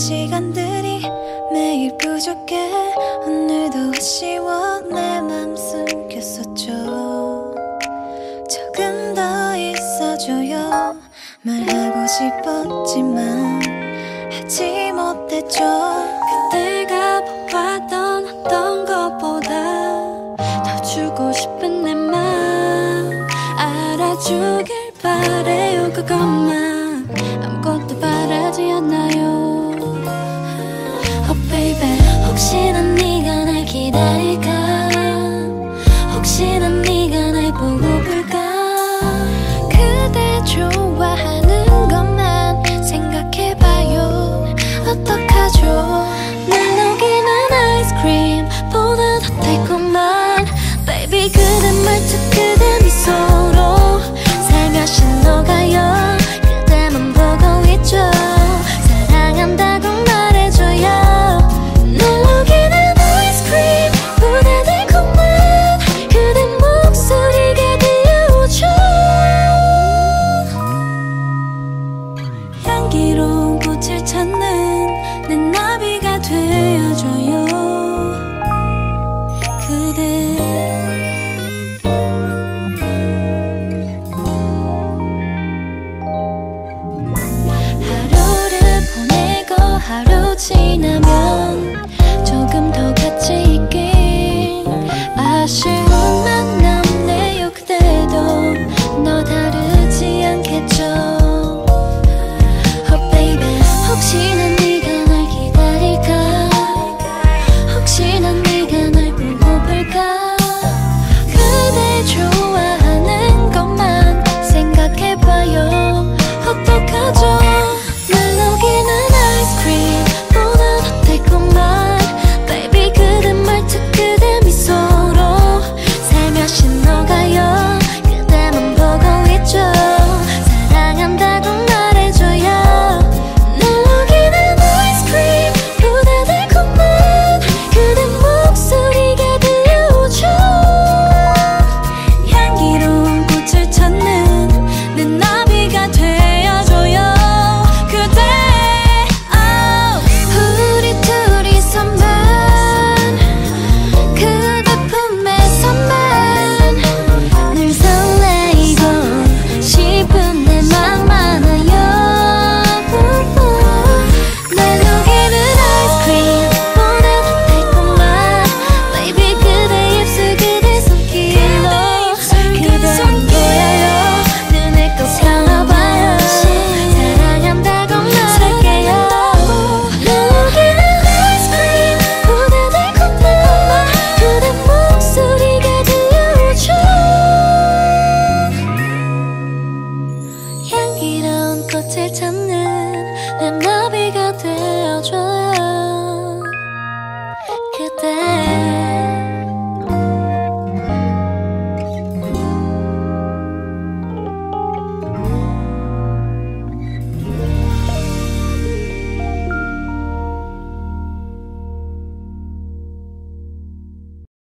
시간들이 매일 부족해. 오늘도 아쉬워. 내 맘 숨겼었죠. 조금 더 있어줘요. 말하고 싶었지만 하지 못했죠. 그때가 보았던 어떤 것보다 더 주고 싶은 내 맘 알아주길 바래요. 그것만 아무것도 바라지 않아요. Oh baby, 혹시나 네가 날 기다릴까? 혹시나 네가 날 보고 볼까? 그대 좋아하는 것만 생각해봐요. 어떡하죠? 난 녹이는 아이스크림보다 더 달콤한 Baby, 그대 말투, 그대 미소로 살며시 녹아요. 그대만 보고 있죠. 사랑한다고 말해줘요. 하루 지나면